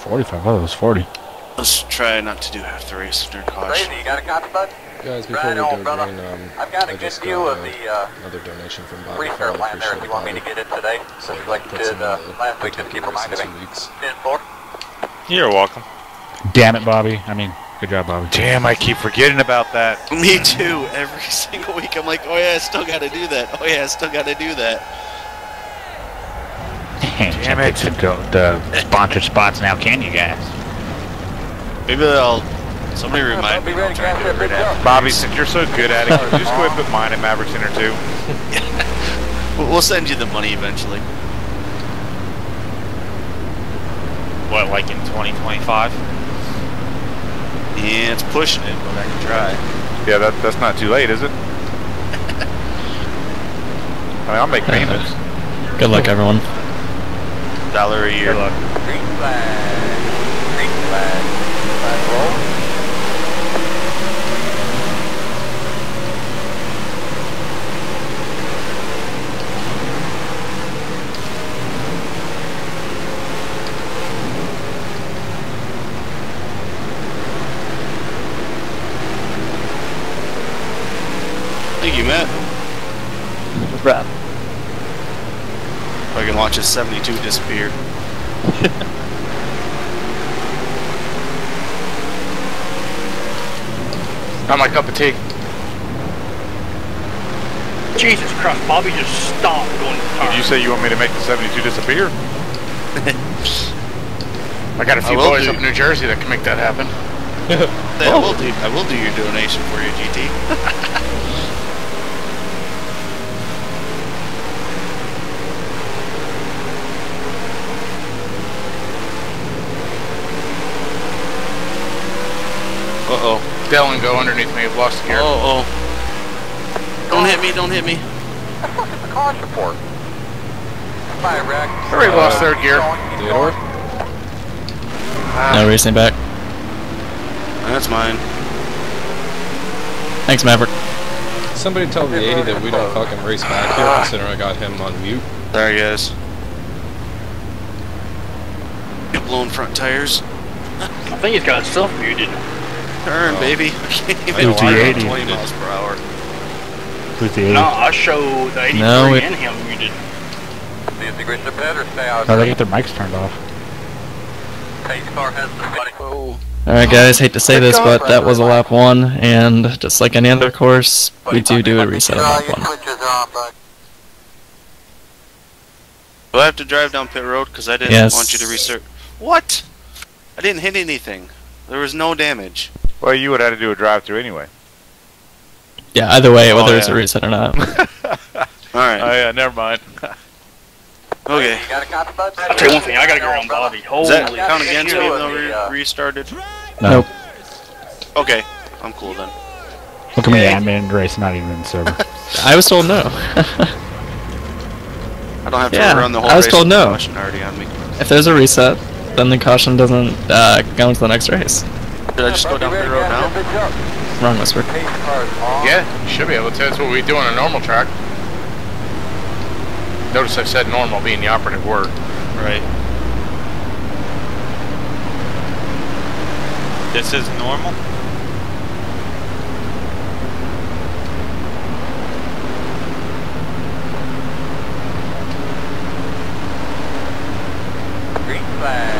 45, I thought it was 40. Let's try not to do half the race during caution. Crazy, you got a copy, bud? Guys, before right on, we go down, I've got a good view of the another donation from Bobby. Repair plan there if you want me to get it today. So if you like to do last week, just keep reminding me. 10-4. You're welcome. Damn it, Bobby. I mean, good job, Bobby. Damn, I keep forgetting about that. Me too. Every single week, I'm like, oh yeah, I still got to do that. Oh yeah, I still got to do that. Damn it. The sponsor spots now, can you guys? Maybe I'll... Somebody remind me. Bobby, since you're so good at it, can you just go ahead and put mine at Maverick Center too? We'll send you the money eventually. What, like in 2025? Yeah, it's pushing it, but I can try. Yeah, that's not too late, is it? I mean, I'll make payments. Good luck, everyone. $1 a year. Good luck. Green flag. Green flag. Green flag roll. Thank you, Matt. Good job. If I can watch a 72 disappear. Not my cup of tea. Jesus Christ, Bobby just stopped going to the car. Did you say you want me to make the 72 disappear? I got a few boys up in New Jersey that can make that happen. I will do your donation for you, GT. Uh-oh. Dell and go underneath me. I've lost the gear. Uh-oh. Don't hit me. Don't hit me. That's not just a cause report. Bye, Rack. Everybody lost third gear. Theodore? No racing back. That's mine. Thanks, Maverick. Somebody tell the 80 that we don't fucking race back here, considering I got him on mute. There he is. Get blown front tires. I think he's got himself muted. Turn, baby. I can't even ride 20 miles per hour. No, I show the 83 and him muted. No, they get their mics turned off. Alright guys, hate to say this, but that was a lap 1, and just like any other course, we do a reset on lap 1. Do I have to drive down pit road? Because I didn't want you to reset. What? I didn't hit anything. There was no damage. Well, you would have had to do a drive-through anyway. Yeah, either way, whether it's a reset or not. Alright. Oh yeah, never mind. Okay. I'll tell you one thing, I gotta go around Bobby. Holy shit. Does that count against me even though we restarted? Nope. Okay, I'm cool then. Look at me, I'm in race, not even in server. I was told no. I don't have to run the whole race. I was told no. Already on me. If there's a reset, then the caution doesn't go into the next race. Did I just go down the road now? Wrong, Whisper. Yeah, you should be able to. That's what we do on a normal track. Notice I said normal being the operative word. Right. This is normal? Green flag.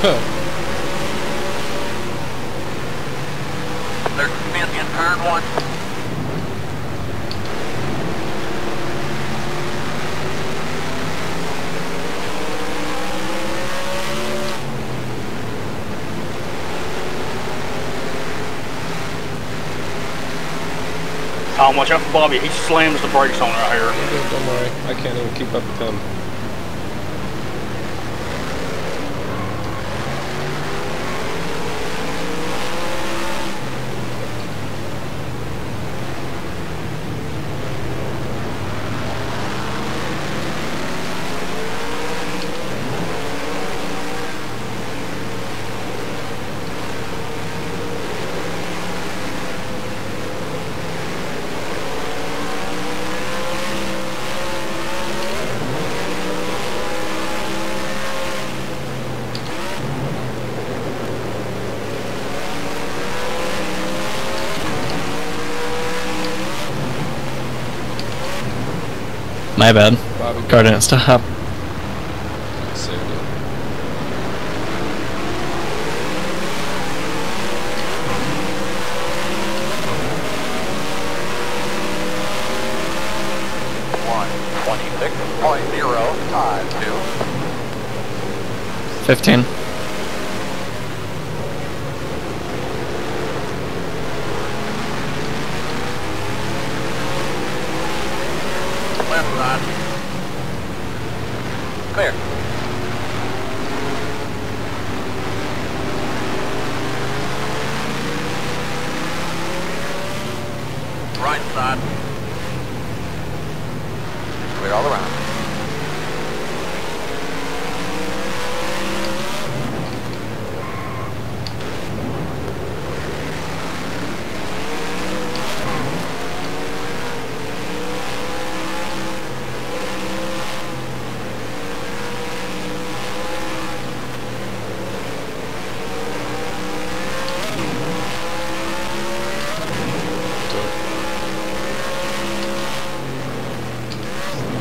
Huh. There's a spin in turn 1. Tom, watch out for Bobby. He slams the brakes on right here. Don't worry. I can't even keep up with him. My bad. Bobby, car didn't stop. Saved it. 1:26.0 times 2. 15.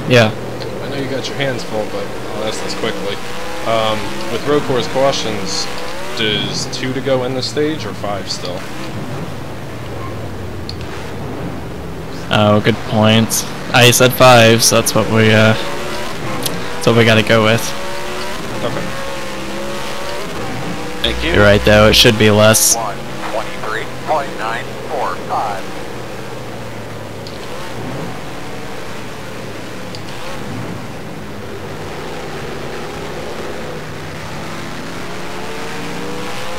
Yeah. I know you got your hands full, but I'll ask this quickly. With road course cautions, does 2 to go in the stage or 5 still? Oh, good point. I said 5, so that's what we gotta go with. Okay. Thank you. You're right though, it should be less. 1:23.945.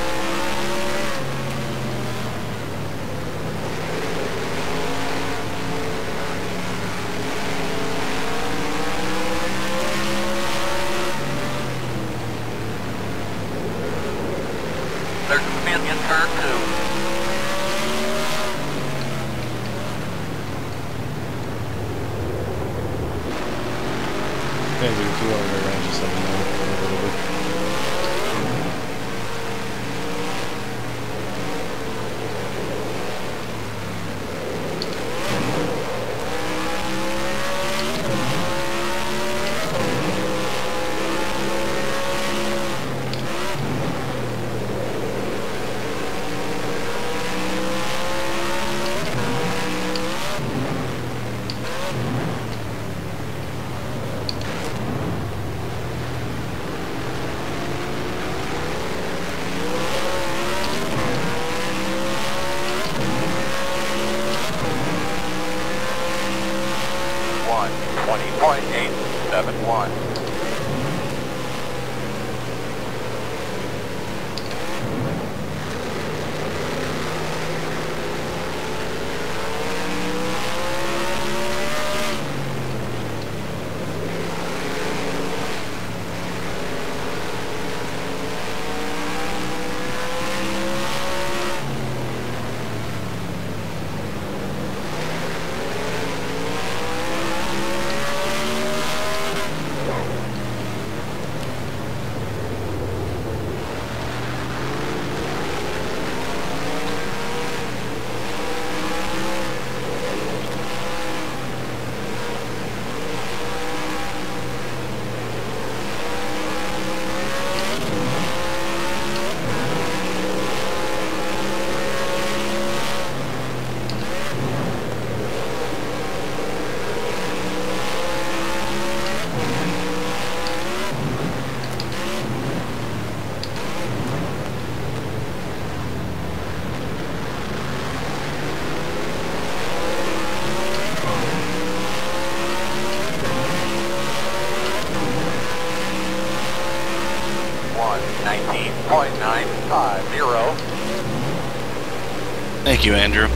Thank you, Andrew.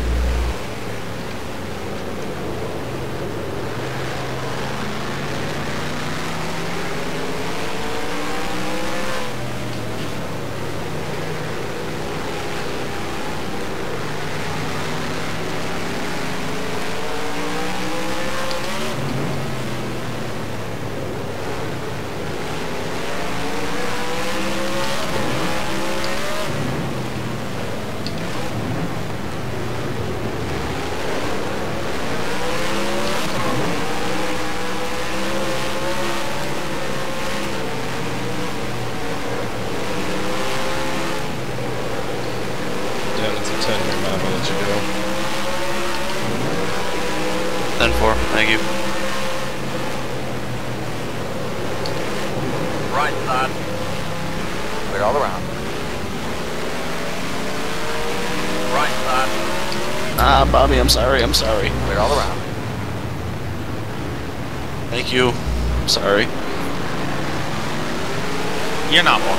10-4, thank you. Right side. Clear all around. Right side. Ah, Bobby, I'm sorry. Clear all around. Thank you. I'm sorry. You're not one.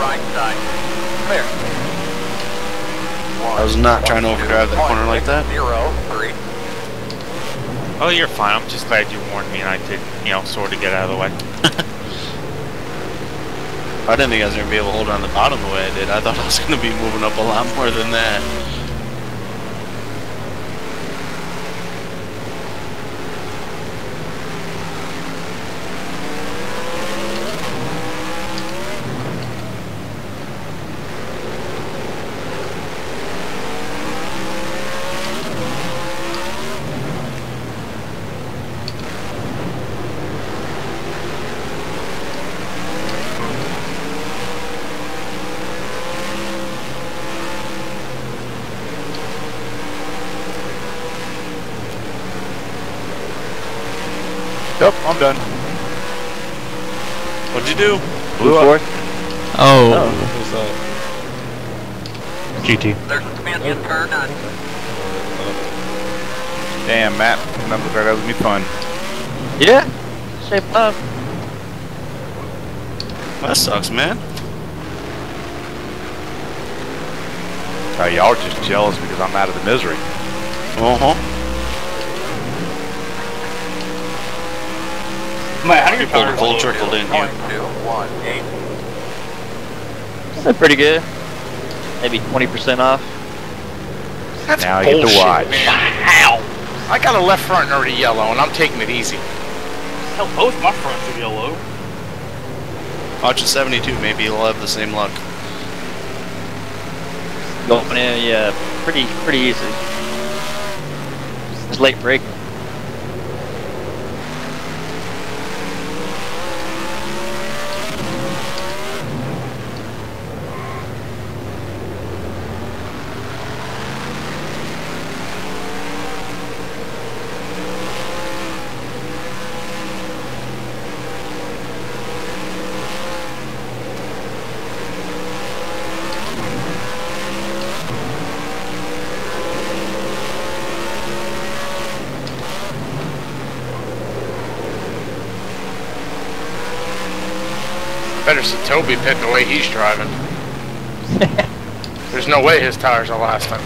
Right side. Clear. I was not trying to overdrive that corner like that. 0-3. Oh, you're fine. I'm just glad you warned me and I did, you know, sort of get out of the way. I didn't think I was going to be able to hold on the bottom the way I did. I thought I was going to be moving up a lot more than that. Yep, I'm done. What'd you do? Blue forth. Oh. What was that? GT. There's a command in turn 9. Damn, Matt. That was me fun. Yeah. Shape up. That sucks, man. Oh, y'all are just jealous because I'm out of the misery. Uh-huh. You pulled a full trickle, didn't you? That's pretty good. Maybe 20% off. That's now bullshit, you get to watch. Wow! I got a left front already yellow, and I'm taking it easy. Hell, both my fronts are yellow. Watch at 72, maybe you'll have the same luck. Going in, yeah, pretty easy. It's late break. Better see Toby pit the way he's driving. There's no way his tires are lasting.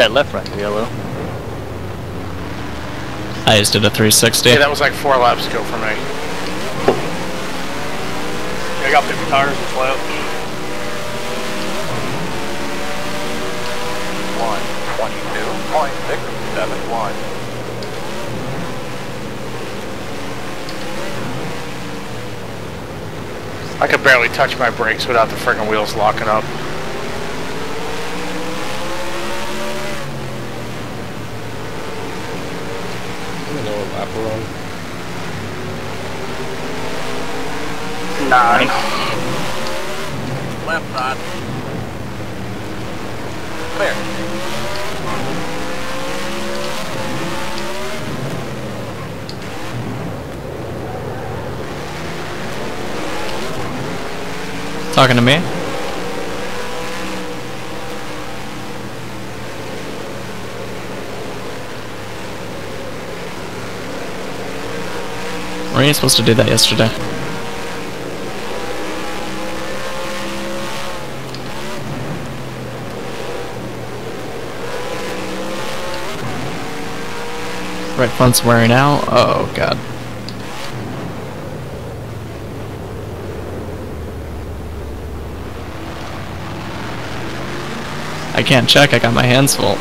That left front yellow. I just did a 360. Yeah, that was like 4 laps ago for me. I got 50 tires and flat. 122.671. I could barely touch my brakes without the friggin' wheels locking up. Nine. clear. Talking to me? Weren't you supposed to do that yesterday? Right front's wearing out. Oh god. I can't check, I got my hands full.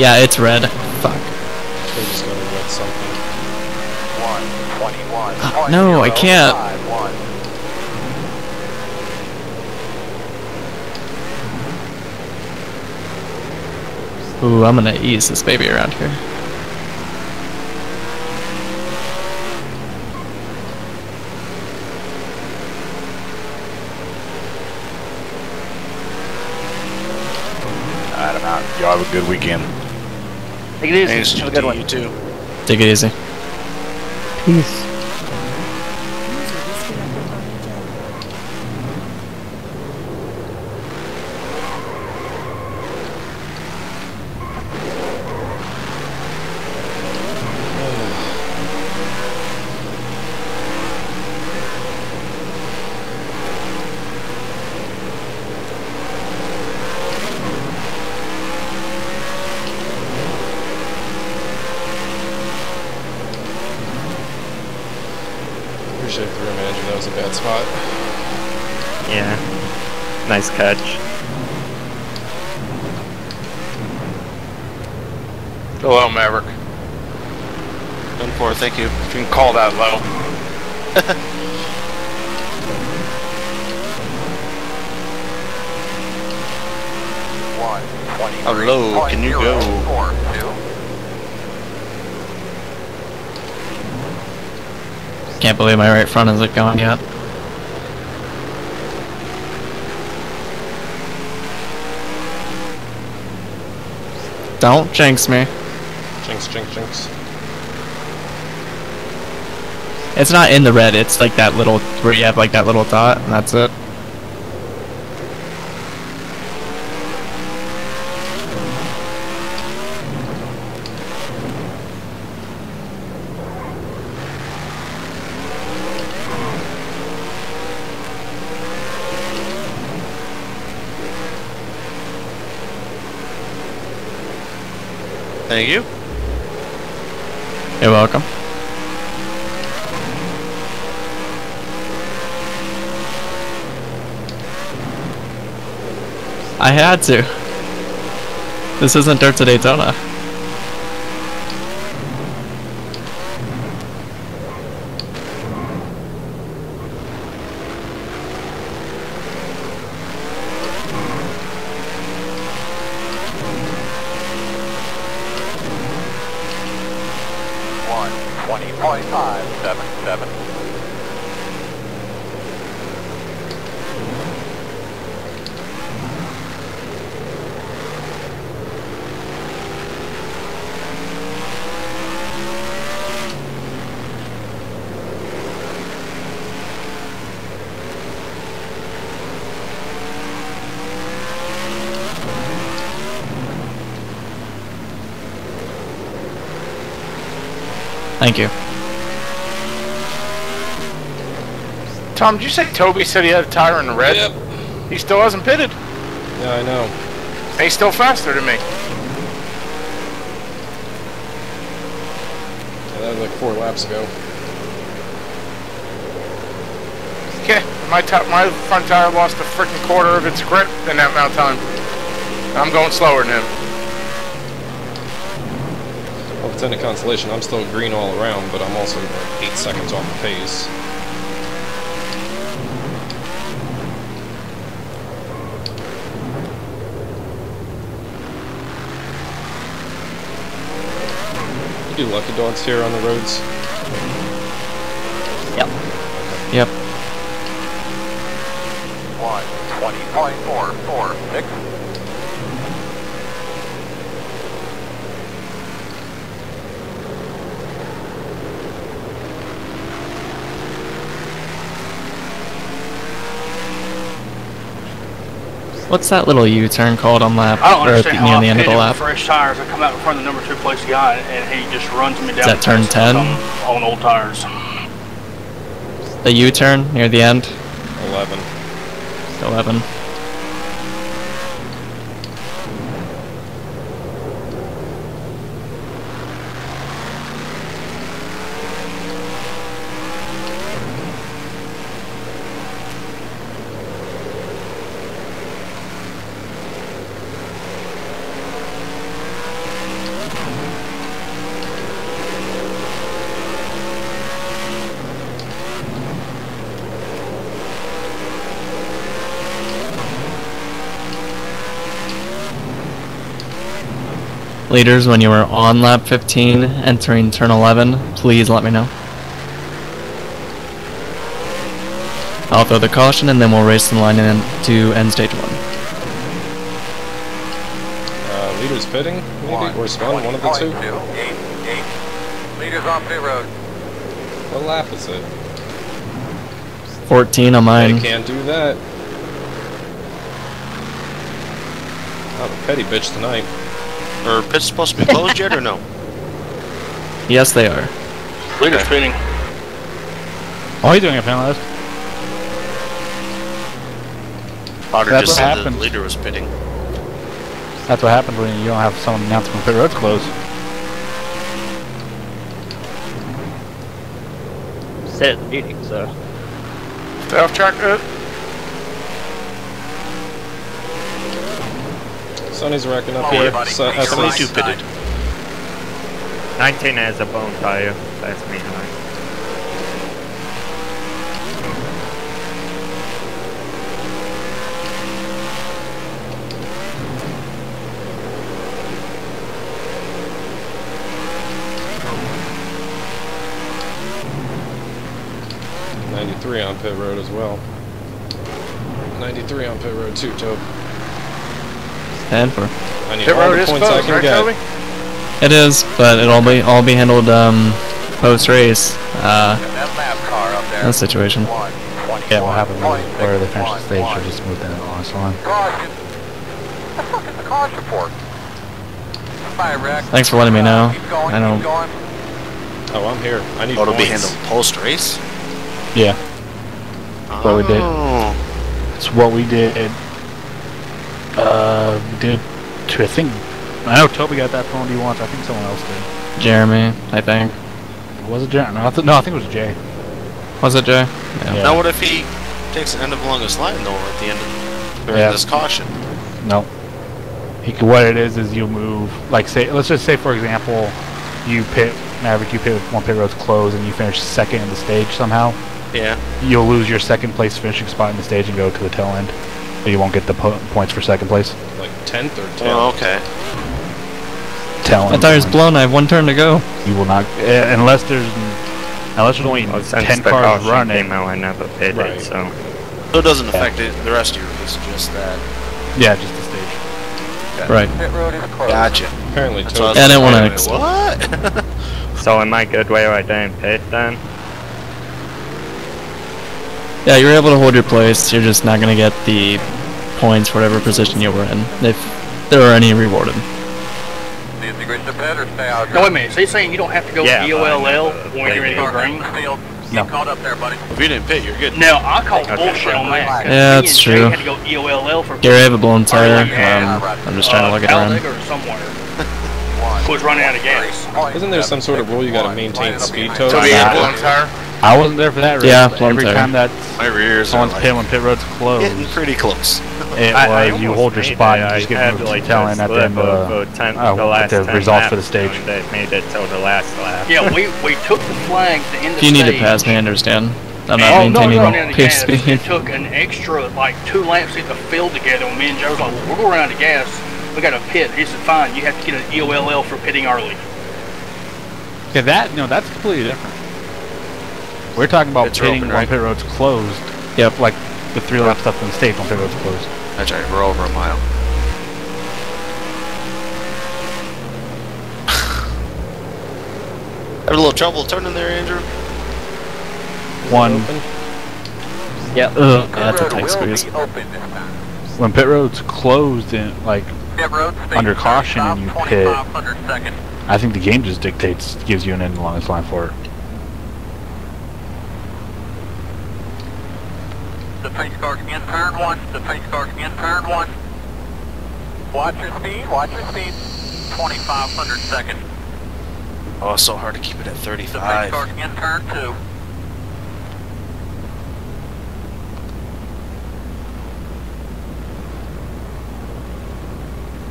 Yeah, it's red. Fuck. They just gotta get something. 121. No, I can't. 51. Ooh, I'm gonna ease this baby around here. I'm out. Y'all have a good weekend. Take it easy. Thanks, have a good one. You too. Take it easy. Peace. Nice catch. Hello, Maverick. 1-4, thank you. If you can call that low. How low can you go? 4-2. Can't believe my right front isn't going yet. Don't jinx me. Jinx, jinx, jinx. It's not in the red, it's like that little, where you have like that little dot, and that's it. Thank you. You're welcome. I had to. This isn't Dirt to Daytona. Thank you. Tom, did you say Toby said he had a tire in the red? Yep. He still hasn't pitted. Yeah, I know. He's still faster than me. Yeah, that was like 4 laps ago. Okay, my front tire lost a freaking quarter of its grip in that amount of time. I'm going slower than him. It's any consolation, I'm still green all around, but I'm also like 8 seconds off the pace. You do lucky dogs here on the roads? Yep. Yep. 1:20.44, Nick. What's that little U-turn called on lap? I don't understand how I pit him with fresh tires. I come out in front of the number 2 place guy, and he just runs me down. Is that turn 10? On old tires. The U-turn near the end? 11. 11. Leaders, when you were on lap 15, entering turn 11, please let me know. I'll throw the caution and then we'll race the line in to end stage 1. Leaders pitting, maybe, or spun, one of the two. Leaders off pit road. What lap is it? 14 on mine. I can't do that. I'm a petty bitch tonight. Are pits supposed to be closed yet or no? Yes, they are. Leader's pitting. What are you doing up here, lad? Potter just said the leader was pitting. That's what happens when you don't have someone announcing pit road's closed. Said at the meeting, so. Stay off track, dude. Sonny's racking up here. So, 22 pitted. 19 has a bone tire. That's me. Right? 93 on pit road as well. 93 on pit road too, Tobe. And for pit road is closed, right, Toby? It is, but it'll be all be handled post race. That situation. Yeah, what happened where they finished the stage? Or just moved that along the line. The fuck is the cause report? Thanks for letting me know. I don't. Oh, I'm here. I need. It'll be handled post race. Yeah. That's what we did. It's what we did. I think, I know Toby got that phone D once, I think someone else did. Jeremy, I think. Was it Jeremy? No, I think it was Jay. Was it Jay? Yeah. Now what if he takes an end of longest line though at the end of this caution? No. He could, what it is you move, like say, let's just say for example, you pit, Maverick, you pit with one pit road's closed and you finish second in the stage somehow. Yeah. You'll lose your 2nd place finishing spot in the stage and go to the tail end. You won't get the points for 2nd place. Like 10th or 10th? Oh, okay. My tire's blown, I have 1 turn to go. You will not, unless there's only 10 cars running. Now I never paid it, so. So it doesn't affect it, the rest of your race, just that. Yeah, just the stage. Okay. Right. Gotcha. Apparently, totally. I didn't want to. What? So am I good where I didn't pit then? Yeah, you're able to hold your place, you're just not going to get the points for whatever position you were in, if there are any rewarded. No, wait a minute, so you're saying you don't have to go EOLL when you're in the green? No. Caught up there, buddy. If you didn't pit, you're good. No, I call bullshit on that. Yeah, that's true. Had to go EOLL for Gary, I have a blown tire. I'm just trying to look at him. Was running out of gas. Isn't there some sort of rule you gotta maintain speed, Toby? Toby had blown tire? I wasn't there for that race. Yeah, every time that someone's pit when pit road's closed. Getting pretty close. It was you hold your spot and just get moved to tell in at the end of the results for the stage. They made it till the last lap. Yeah, we took the flag to end the stage. You need to pass me, I understand. I'm not maintaining pace speed. It took an extra, like, 2 laps to get the field together when me and Joe was like, we're going out of gas, we got a pit. He said, fine, you have to get an EOLL for pitting early. Yeah, that, no, that's completely different. We're talking about pitting when pit road's closed. Yep, like the 3 lap stuff in the stage when pit road's closed. That's right, we're over a mile. Had a little trouble turning there, Andrew. One. Yeah, that's a tight squeeze. When pit road's closed and like under caution and you pit, I think the game just dictates, gives you an end along its line for it. The pace car's again, third one. The pace car's again, third one. Watch your speed, watch your speed. 2500 seconds. Oh, it's so hard to keep it at 35. The pace car's again, turn two.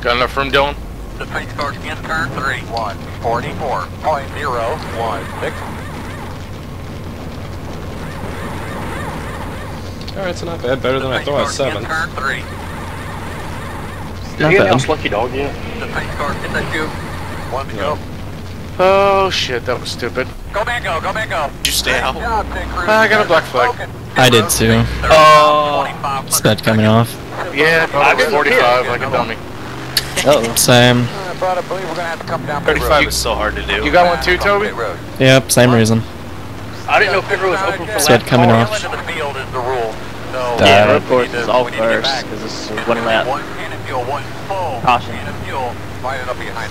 Got enough room, Dylan? The pace car's again, turn three. 144.016. Alright, so not bad. Better than I thought at 7. Turn three. Not bad. Lucky dog yet? The pace car, get that shoe. One to go. Oh shit, that was stupid. Go back, go, go back, go. Did you stay out? I got a black flag. I did too. Oh, sped coming off. Yeah, I got 45 like a dummy. Oh, same. 35 is so hard to do. You got one too, Toby? Yep, same reason. I didn't know pit road was open for lap. Coming off. Yeah, road course is all first, because this is one lap. Caution.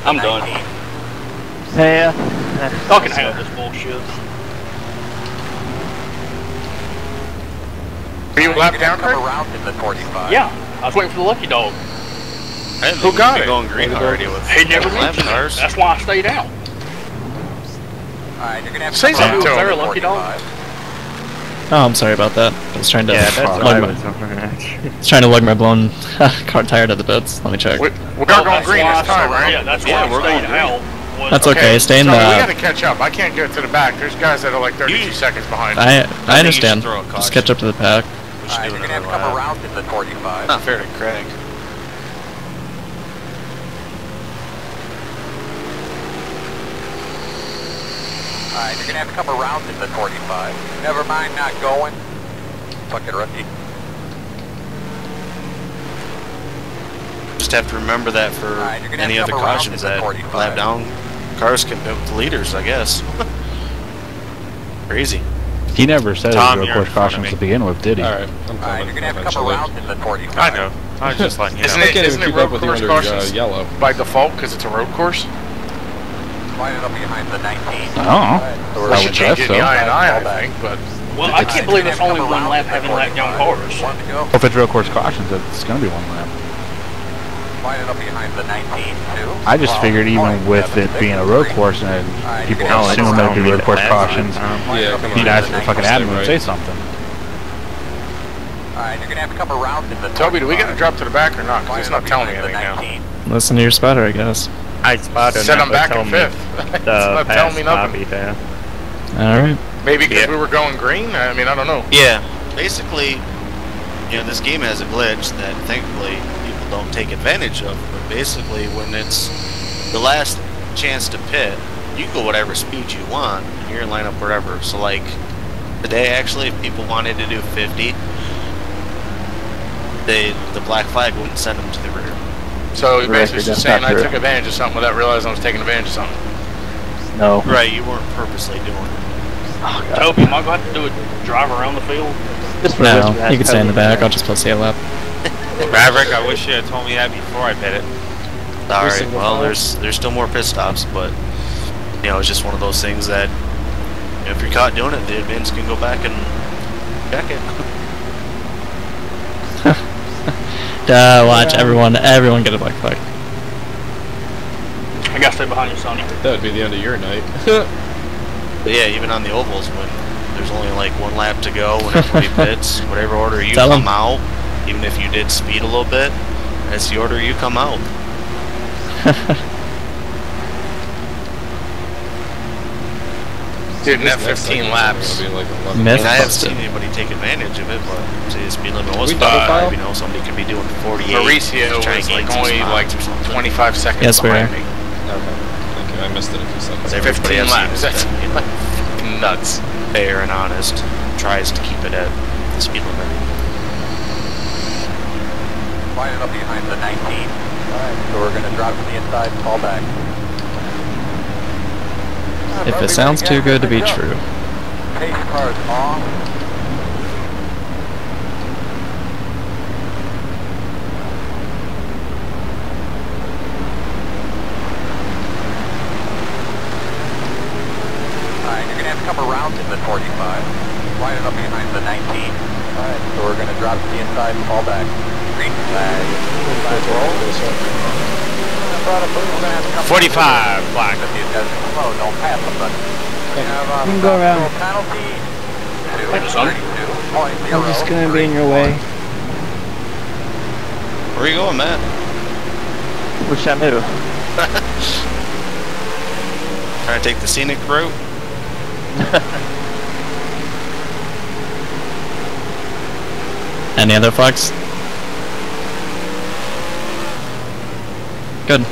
I'm done. Yeah. I can handle this bullshit. Are you lap down, Kurt? Yeah, I was waiting for the lucky dog. Who got it? He never mentioned ours. That's why I stayed out. Alright, you're gonna have to say something to him. Oh, I'm sorry about that. I was trying to lug my blown car tire to the pits. Let me check. We're going green this time, right? Yeah, that's why we're staying out. That's okay, stay in the... We gotta catch up. I can't go to the back. There's guys that are like 32 seconds behind. I understand. Just catch up to the pack. Alright, you're gonna have to come around to the 45. Not fair to Craig. Alright, you're gonna have to come around in the 45. Never mind, not going. Fucking rookie. Just have to remember that for any other cautions that lap down cars can go with the leaders, I guess. Crazy. He never said it was a course cautions to begin with, did he? Alright, you're gonna have to come around in the 45. I know. I just like you. Isn't it road course cautions by default because it's a road course? Up behind the 19. Oh, I would change it to I think, but... Well, I can't believe it's only one lap having lap down cars. If it's road course cautions, it's going to be one lap. Up behind the 19, too. I just figured even with it being a road course and people assume that would be road course cautions, you'd ask the fucking admin to say something. Alright, you're going to have to come around in the... Toby, do we get to drop to the back or not? Because it's not telling me anything now. Listen to your spotter, I guess. I spotted set him back in fifth. It's not telling me nothing. Alright. Maybe because we were going green? I mean, I don't know. Yeah. Basically, you know, this game has a glitch that thankfully people don't take advantage of. But basically, when it's the last chance to pit, you go whatever speed you want, and you're in lineup wherever. So, like, today, actually, if people wanted to do 50, the black flag wouldn't send them to the rear. So you're basically just saying I took advantage of something without realizing I was taking advantage of something. No. Right, you weren't purposely doing it. Oh, God. Toby, am I going to have to do a drive around the field? No, you can stay in the back. I'll just play sail up. Maverick, I wish you had told me that before I pit it. Alright, well, there's still more pit stops, but, you know, it's just one of those things that, you know, if you're caught doing it, the admins can go back and check it. Watch everyone get a black flag. I gotta stay behind you, Sonny. That would be the end of your night. But yeah, even on the ovals, when there's only like one lap to go, when everybody pits, whatever order you come out, even if you did speed a little bit, that's the order you come out. Dude, that 15 laps. Like I haven't seen anybody take advantage of it, but see, the speed limit was 5. You know, somebody could be doing 48. Mauricio was like only like 25 seconds behind me. Okay. Okay, I missed it a few seconds. 15 laps. That's like nuts. Fair and honest. Tries to keep it at the speed limit. Line up behind the 19. All right, so we're gonna drop to the inside, fall back. If it sounds too good to be true. Pace car's off. time, all back. Green flag. Flag roll. 45, black. Slow, don't pass the button. We can go around. I'm just going to be in your way. Where are you going, Matt? Where's that middle? Trying to take the scenic route? Any other flags? Good.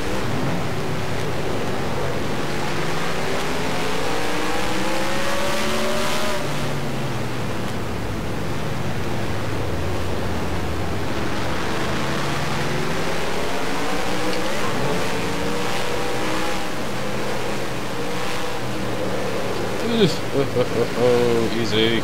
Easy.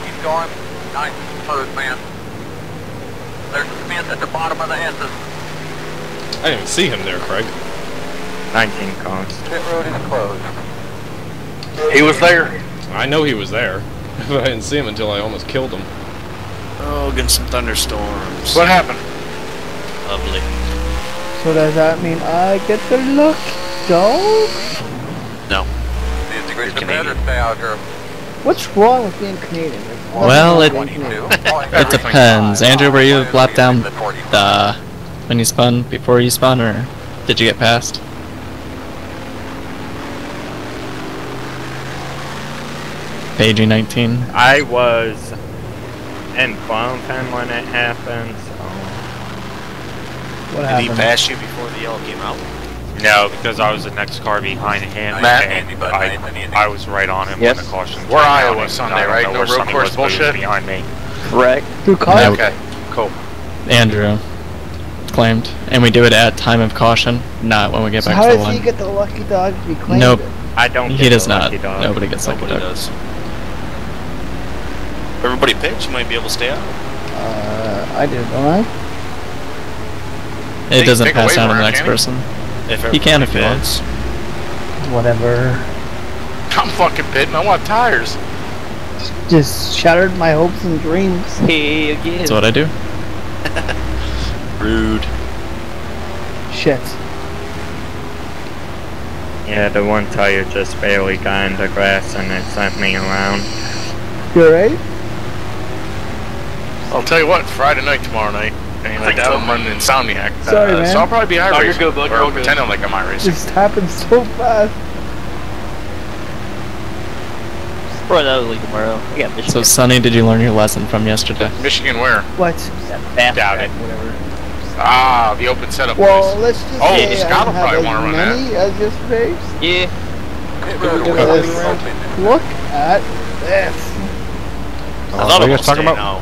I didn't even see him there, Craig. 19 cones. Pit road is closed. He was there. I know he was there, but I didn't see him until I almost killed him. Oh, getting some thunderstorms. What happened? Lovely. So does that mean I get the luck, dog? No. What's wrong with being Canadian? Well, it depends. Andrew, were you flapped down the... when you spun, before you spun, or did you get past? Page 19. I was in Fountain when it happened, so... What happened? Did he pass you before the yellow came out? No, because I was the next car behind him, and I was right on him when the caution came out. We're Iowa Sunday, right? No road course bullshit? Behind me. Correct. Through caution? Okay, cool. Andrew. Claimed, and we do it at time of caution, not when we get so back to the line. How does he get the lucky dog if he claimed nope. It? I don't get he does not. Lucky dog. Nobody gets lucky dog. Does. Everybody pitch, you might be able to stay out. I did, don't I? It doesn't pass down to the next person. He can if he wants. Whatever. I'm fucking pitting, I want tires. Just shattered my hopes and dreams. Hey, again. That's what I do. Rude. Shit. Yeah, the one tire just barely got in the grass and it sent me around. You alright? I'll tell you what, Friday night, tomorrow night, and I doubt I'm running Insomniac. Sorry, man. So I'll probably be iRacing. No, or I'll pretend I'm like I'm iRacing. This happened so fast. Probably not illegal tomorrow. We got Michigan. So, Sonny, did you learn your lesson from yesterday? Michigan where? What? Doubt it. Whatever. Ah, the open setup. Well, place. Let's just. Oh, yeah, Scott will probably want to run that. As this race. Yeah. Look at this. I thought I was talking about. No,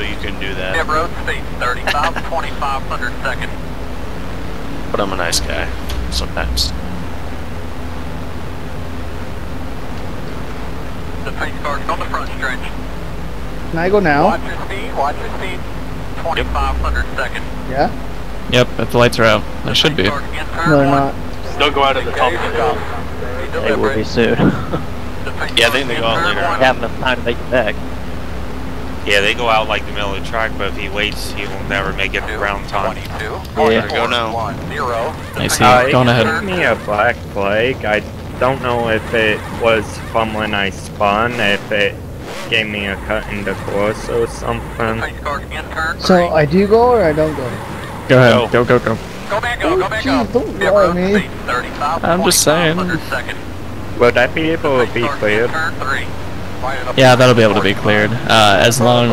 you can do that. Pit road speed 35, 2500 seconds. But I'm a nice guy sometimes. The paint starts on the front stretch. Can I go now? Watch your speed. 500 seconds. Yeah? Yep, but the lights are out. They should be. No, they're not. They'll go out at the top of the hill. They will be soon. Yeah, they go out later. They have enough time to make it back. Yeah, they go out like the middle of the track, but if he waits, he will never make it around time. Oh, yeah. Go now. I see. Going ahead. It gave me a black flag. I don't know if it was from when I spun, if it gave me a cut in the course or something. So, I do go or I don't go? Go ahead. Go, go, go. Go back, go, go back, go. Don't lie me. I'm just saying. Would that be able to be cleared? Yeah, that'll be able to be cleared. As long,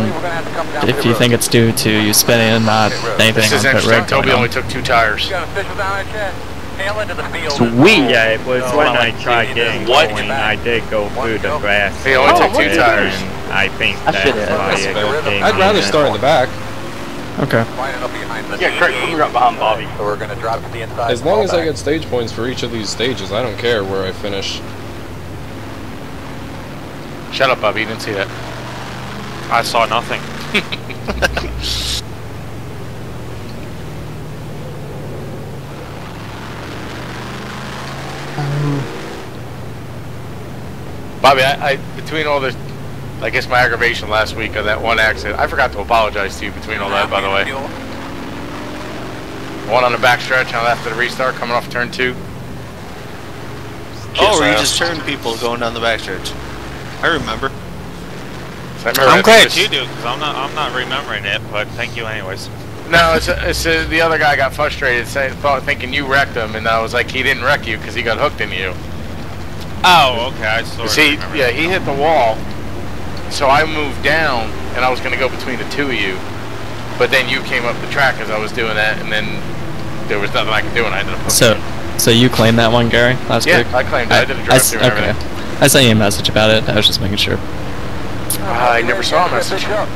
if you think it's due to you spinning and not anything on pit road. Toby only took 2 tires. Sweet! Yeah, it was when I tried getting going, I did go through the grass. He only took 2 tires. I think that's why. I'd rather start in the back. Okay. Yeah, Craig, put me right behind Bobby. We're gonna drive to the inside. As long as I get stage points for each of these stages, I don't care where I finish. Shut up, Bobby, you didn't see that. I saw nothing. Bobby, between all the, I guess my aggravation last week on that one accident, I forgot to apologize to you between all that, by the way. One on the backstretch and after the restart, coming off turn 2. Oh, you just turned people going down the backstretch. I remember. I'm glad you do, because I'm not remembering it, but thank you anyways. No, it's the other guy got frustrated, thinking you wrecked him, and I was like, he didn't wreck you because he got hooked in you. Oh, okay, I sort of remember. Yeah, he hit the wall, so I moved down, and I was going to go between the two of you, but then you came up the track as I was doing that, and then there was nothing I could do, and I ended up hooking you. So you claimed that one, Gary, last week? Yeah, I claimed it. I did a drive-through and everything. I sent you a message about it. I was just making sure. I never saw a message. No.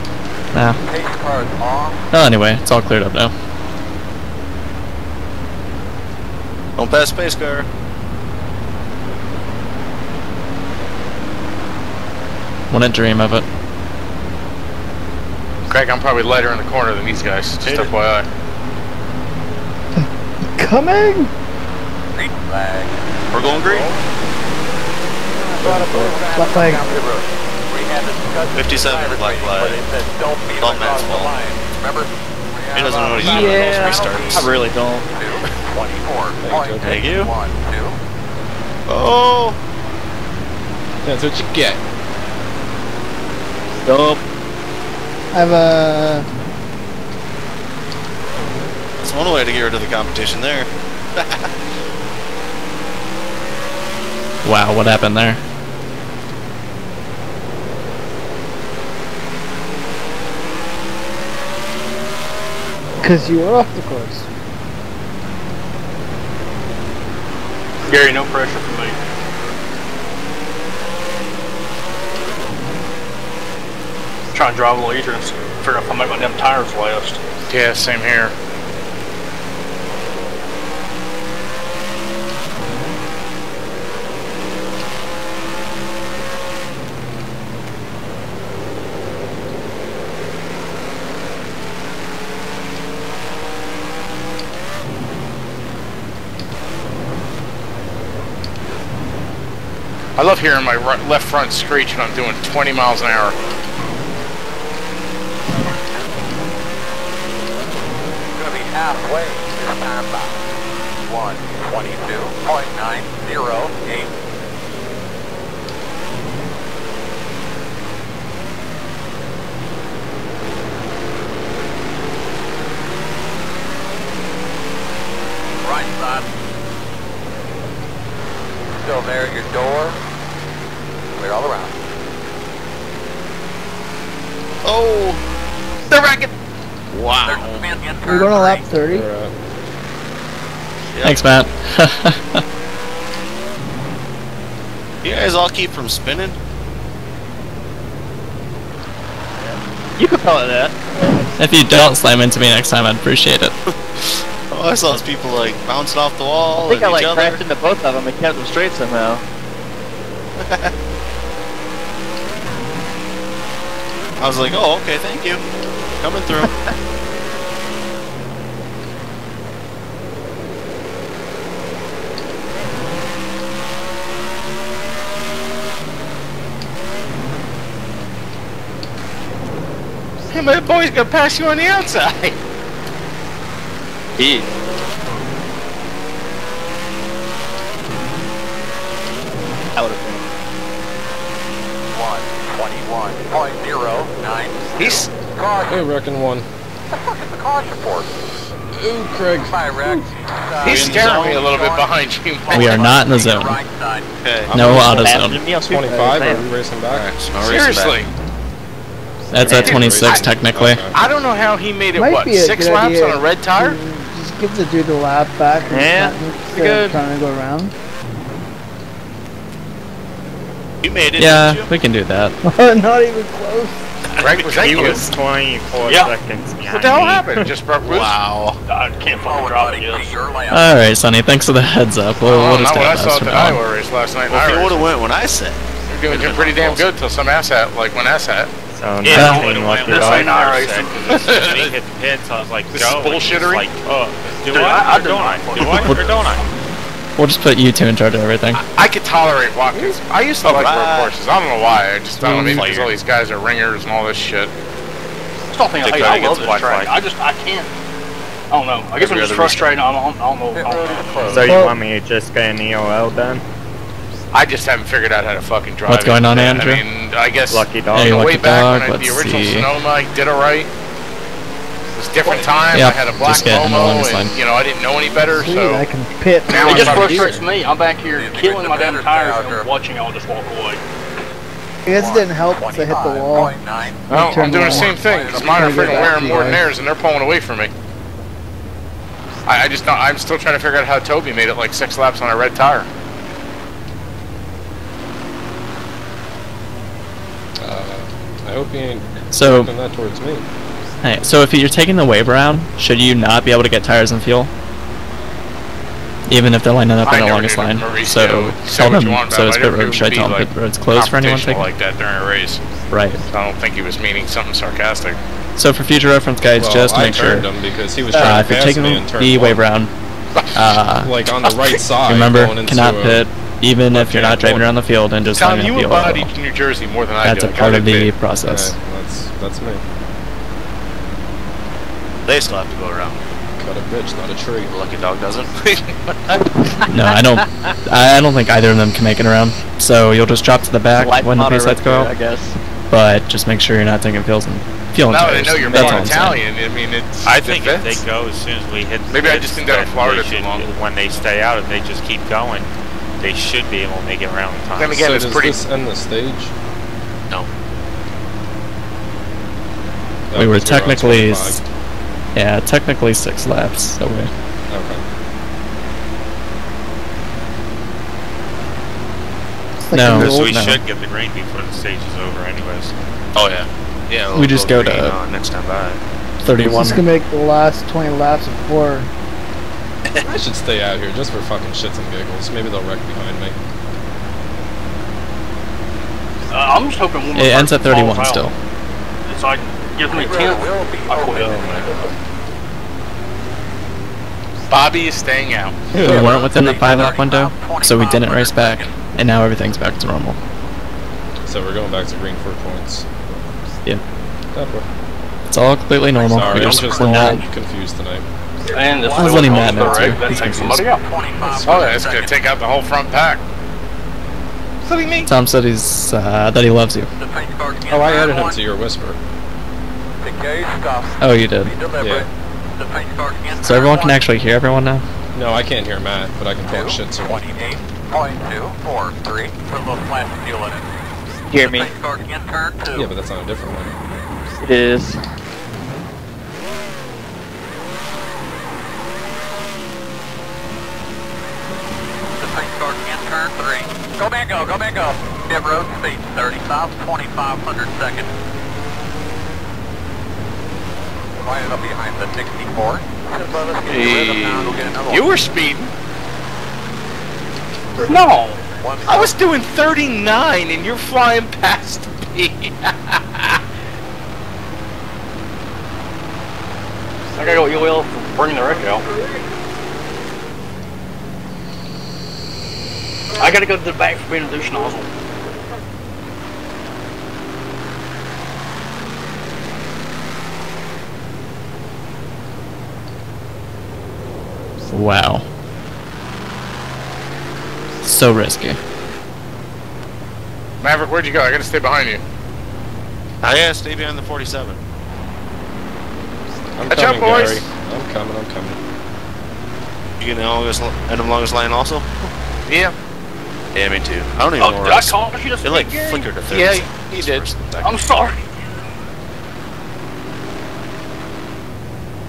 Well, anyway, it's all cleared up now. Don't pass space car. Wouldn't dream of it. Craig, I'm probably lighter in the corner than these guys. Just FYI. Coming. Green flag. We're going green. 57 black flag. Don't man's fault. He doesn't know what he's doing when he restarts. I really don't. Thank you. Oh! That's what you get. Stop. I have a... That's one way to get rid of the competition there. Wow, what happened there? Because you were off the course. Gary, no pressure for me. Trying to drive a little easier and figure out if I make my damn tires last. Yeah, same here. I love hearing my left front screech when I'm doing 20 miles an hour. It's going to be halfway to the time box. 122.908. Right side. Still there at your door. Clear all around. Oh! They're wrecking! Wow. We're going to lap 30. Yep. Thanks, Matt. You guys all keep from spinning? Yeah. You could call it that. If you don't slam into me next time, I'd appreciate it. Oh, I saw those people like bouncing off the wall. I think I like crashed into both of them and kept them straight somehow. I was like, oh, okay, thank you. Coming through. him, that boy's gonna pass you on the outside. He. Out of him. 1:21.09. He's. Hey, Reckon one. What the fuck is the cause report? Ooh, Craig. Bye, Rex. He's scaring me a little bit behind you. We are not in the zone. Right side. Okay. No auto zone. 25. Are we racing back? Seriously. That's at 26 technically. I don't know how he made it. What, 6 laps on a red tire? Just give the dude the lap back. Yeah. Trying to go around. You made it. Yeah, we can do that. Not even close. Right, was 24 seconds behind. What the hell happened? Just broke loose? Wow. I can't follow it out. Alright, Sonny, thanks for the heads up. We'll just have that. I saw the Iowa race last night. Well, he would've went when I said. He was doing pretty damn good till some asshat, like when asshat. So yeah, this ain't our race. When he hit the pit, so I was like, this is bullshittery. Do I or don't I? Do I or don't I? We'll just put you two in charge of everything. I could tolerate Watkins. I used to like workhorses. I don't know why. I just don't know. Maybe because all these guys are ringers and all this shit. Stopping. Hey, I love this track. I can't. I don't know. I guess I'm just frustrated. I don't know. So you want me to just get an EOL then? I just haven't figured out how to fucking drive. What's going on, Andrew? I mean, I guess lucky dog. Hey, lucky way back dog. When the original Sonoma, I did it right. Different time, yep. I had a black Momo, and you know I didn't know any better, so I can pit. Now it just frustrates me. I'm back here killing my damn tires and watching y'all just walk away. You guys didn't help to hit the wall. No, I'm doing the same thing because mine are freaking wearing more than theirs, and they're pulling away from me. I just don't. I'm still trying to figure out how Toby made it like 6 laps on a red tire. I hope he ain't doing that towards me. Hey, so if you're taking the wave around, should you not be able to get tires and fuel? Even if they're lining up on the longest line. So tell them, so it's pit road. Should I tell them pit road's closed for anyone taking? Like that during a race. Right. So I don't think he was meaning something sarcastic. So for future reference, guys, just make sure if you're taking the wave around, like on the right side, remember, cannot pit. Even if you're not driving around the field and just lining up the oil. That's a part of the process. That's me. They still have to go around. Cut a bitch, not a tree. The lucky dog doesn't. No, I don't think either of them can make it around. So you'll just drop to the back when the pace lights go out, I guess. But just make sure you're not taking fuel. No, I know you're more Italian. I mean, it's. I think if they go as soon as we hit. Maybe I just think that Florida too long. When they stay out, if they just keep going, they should be able to make it around in time. Then again, it's pretty. Does this end the stage? No. We were technically. Yeah, technically 6 laps away. Okay. No, so we should get the green before the stage is over, anyways. Oh yeah, yeah. We'll just go to next time by 31. Just gonna make the last 20 laps of 4. I should stay out here just for fucking shits and giggles. Maybe they'll wreck behind me. I'm just hoping one more. It ends at 31 still. It's like. Give me 10. Bobby is staying out. We weren't within the 5-lap window, so we didn't race back, and now everything's back to normal. So we're going back to green 4 points. Yeah. It's all completely normal. Sorry, I'm just confused tonight. And this is only Matt now, too. He's confused. Oh, that's going to take out the whole front pack. Tom said he's, that he loves you. Oh, I added him to your whisper. Oh, you did. Yeah. So everyone can actually hear everyone now? No, I can't hear Matt, but I can talk shit to him. Hear me? Yeah, but that's on a different one. It is. Go back, go, go back, go. Dip road speed, 35, 2,500 seconds. Up behind the 64. You were speeding. No, I was doing 39, and you're flying past me. I gotta go. You will bring the wreck out. I gotta go to the back for being a douche nozzle. Wow. So risky. Maverick, where'd you go? I gotta stay behind you. I gotta stay behind the 47. I'm coming, Gary. I'm coming, I'm coming. You gonna longest line also? Yeah. Yeah, me too. I don't even know where I call you to like Gary? Flickered at 30. Yeah, he did. I'm sorry.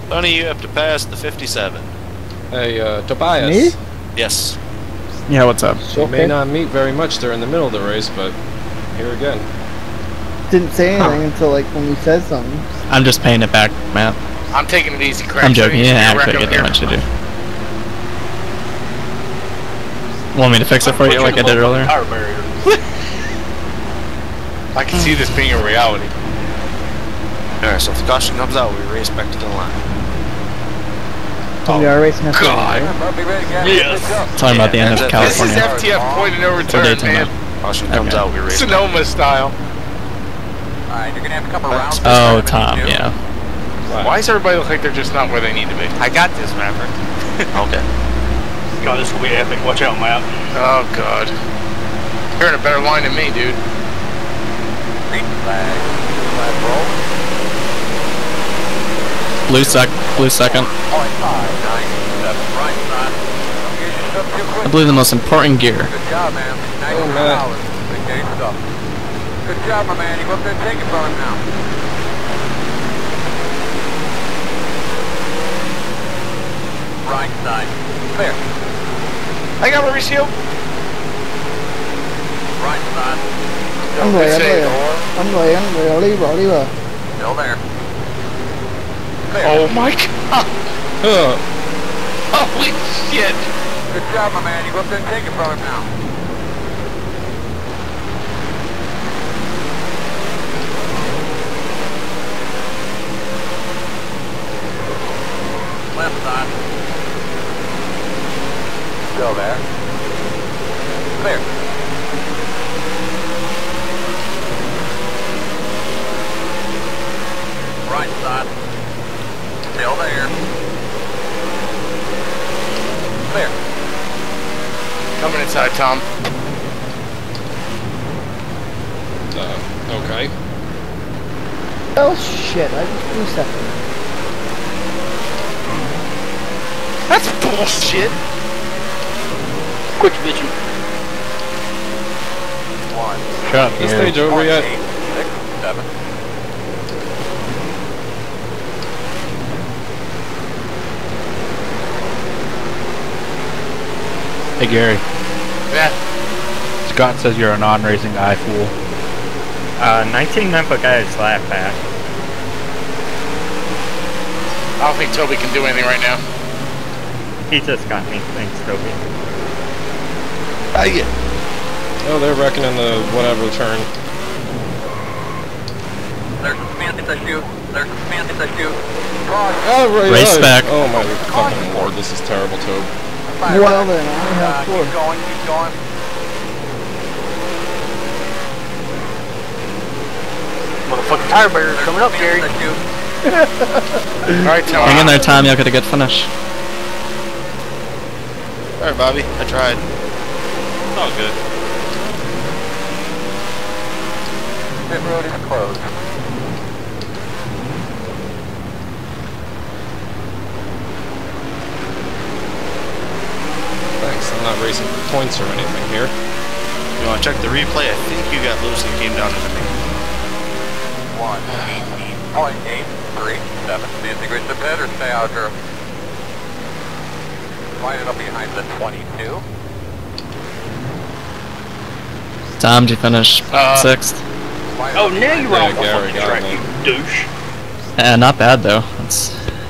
Sonny, you have to pass the 57. Hey, Tobias. Me? Yes. Yeah, what's up? We may not meet very much during the middle of the race, but here again. Didn't say anything until like when we said something. I'm just paying it back, Matt. I'm taking it easy, correct? I'm joking. You yeah, I get that much to do. Want me to fix it for you like I did earlier? I can see this being a reality. Alright, so if the caution comes out, we race back to the line. Oh, God. Yes. Talking about the end of California. This is FTF point of no return, man. Caution comes out, we race Sonoma style. Alright, you're gonna have a couple rounds. Oh, Tom, yeah. Why does everybody look like they're just not where they need to be? I got this, Maverick. Okay. God, this will be epic. Watch out, Matt. Oh, God. You're in a better line than me, dude. Green flag. Roll. Blue second. I blew the most important gear. Good job, man. Good job, my man. You must have taken from him now. Right side. Clear. I got Mauricio. Right side. I'm there. Still there. Oh my God! Holy shit! Good job, my man. You go up there and take it from him now. Left side. Still there. Clear. Right side. Still there. Clear. Coming inside, Tom. Okay. Oh shit, I just blew something. That's bullshit! Quick vision. One. Shut up. This stage over yet? 6, 7. Hey Gary. Yeah. Scott says you're a non-racing guy, fool. 19-9 foot guy is slap back. I don't think Toby can do anything right now. He just got me. Thanks, Toby. I get. Oh, they're wrecking in the whatever turn. There's a man that I shoot. There's a man that I shoot. Oh, right. Race back. Oh my fucking lord, this is terrible, Toby. Well then, I have 4. Keep going. Motherfucking tire barrier coming up, Gary. All right, Tom. Hang in there, Tom. You'll get a good finish. All right, Bobby. I tried. It's all good. Pit road is closed. I'm not racing for points or anything here. You want to check the replay? I think you got loose and came down to me. 1, 8, 3, 7. Integrate the pit or stay out here. Line it up behind the 22. Tom, did you finish 6th? Oh, now you're on the track, you douche. Not bad though. It's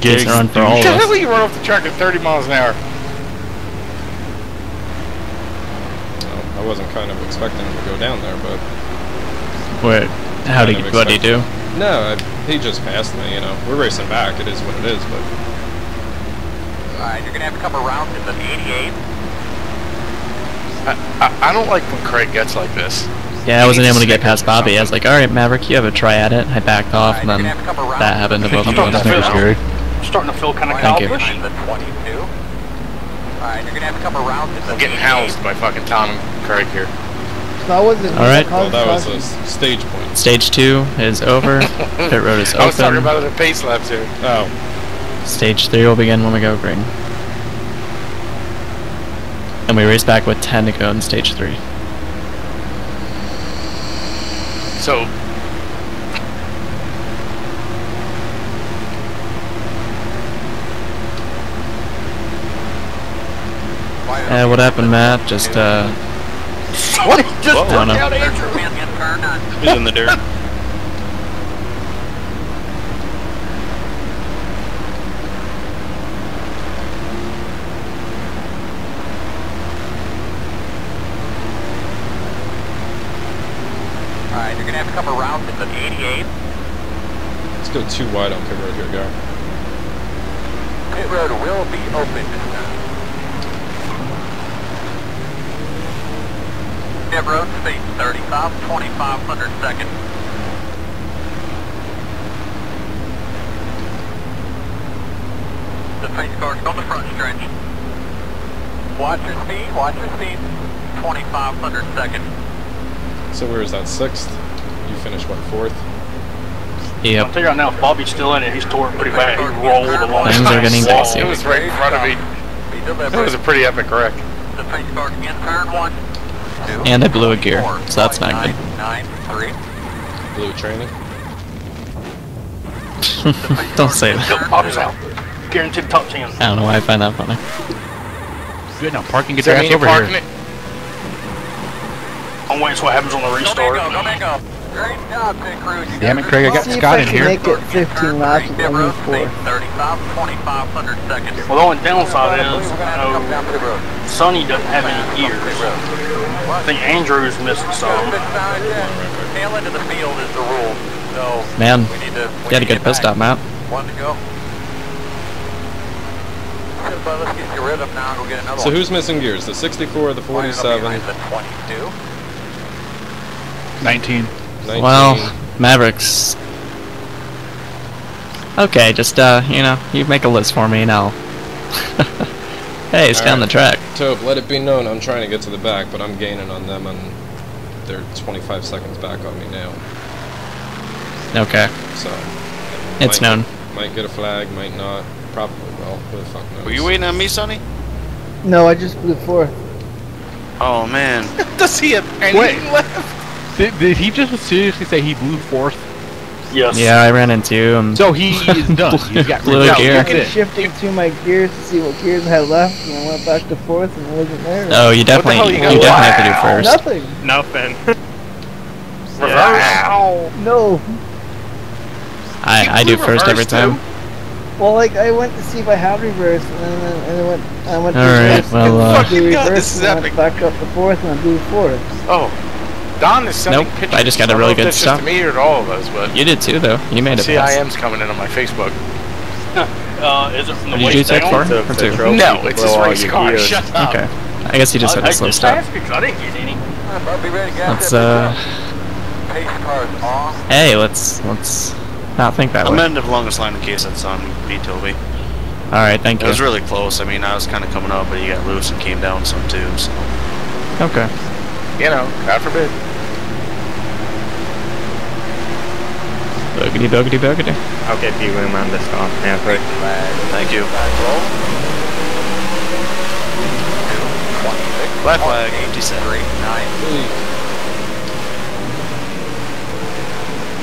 getting run for all of us. How the hell you run off the track at 30 miles an hour? I wasn't kind of expecting him to go down there, but... Wait, how did he do? No, he just passed me, you know. We're racing back, it is what it is, but... Alright, you're gonna have a couple rounds in the 88. I don't like when Craig gets like this. Yeah, I wasn't able to get past Bobby. I was like, alright, Maverick, you have a try at it. I backed off, and then that happened to both of them. Starting to feel kind of cowardish. Alright, you're gonna have a couple rounds. I'm getting housed by fucking Tom and Craig here. Alright. Well, that was a stage point. Stage 2 is over. Pit road is open. I was talking about it at pace laps here. Oh. Stage 3 will begin when we go green. And we race back with 10 to go in stage 3. So... what happened, Matt? Just, What? He just took out Andrew! He's in the dirt. Alright, you're gonna have to come around in the 88. Let's go too wide on pit road here, go. Pit road will be open. Road speed 35, 2500 seconds. The pace car's on the front stretch. Watch your speed, 2500 seconds. So where is that, 6th? You finished what, 4th? Yep. I'll tell you right now, if Bobby's still in it, he's torn pretty bad. He rolled along. Things are getting dicey. It was right in front of me. That was a pretty epic wreck. The pace car's in turn 1. And I blew a gear, so that's not good. Blew training. Don't say that. Guaranteed top 10. I don't know why I find that funny. Good, now parking gets ass over here. I'm waiting for what happens on the restart. Damn it, Craig, I got Scott in here. Make it 15 laps and only 4. Well, the only downside is, Sonny doesn't have any gears. I think Andrew's missing some. Tail end of the field is the rule. So man, you had a good pit stop, Matt. One to go. Let's get your rhythm now and we'll get another one. So who's missing gears? The 64, the 47, the 22, 19. Well, Mavericks. Okay, just you know, you make a list for me and I'll. Hey, it's down the track. Tope, let it be known I'm trying to get to the back, but I'm gaining on them and they're 25 seconds back on me now. Okay. So... It's known. Might get a flag, might not. Probably will. Who the fuck knows? Were you waiting on me, Sonny? No, I just blew 4. Oh, man. Does he have anything left? Did he just seriously say he blew 4th? Yes. Yeah, I ran into him. So he is done. He's got blue gear. I shifted to my gears to see what gears I had left, and I went back to 4th and it wasn't there. Oh, you definitely, you definitely have to do 1st. Nothing. Wow. No. I do 1st every time. Well, like I went to see if I had reverse, and then I went to reverse and went back up to 4th and I blew 4th. Oh. Don is sending pictures. I just got a really good shot. To me or to all of us, but you did too, though. You made it. CIM's coming in on my Facebook. Is it from the waist down? Or 2? No, it's his race car. Shut up. Okay. I guess you just had a slow stop. I didn't get any. Let's Hey, let's not think that way. I'm in the longest line in case that's on me, Toby. All right, thank you. It was really close. I mean, I was kind of coming up, but you got loose and came down some too. So. Okay. You know, God forbid. Boogity, boogity, boogity. I'll get you room on this one. Yeah, great. Thank you. Black flag, 87.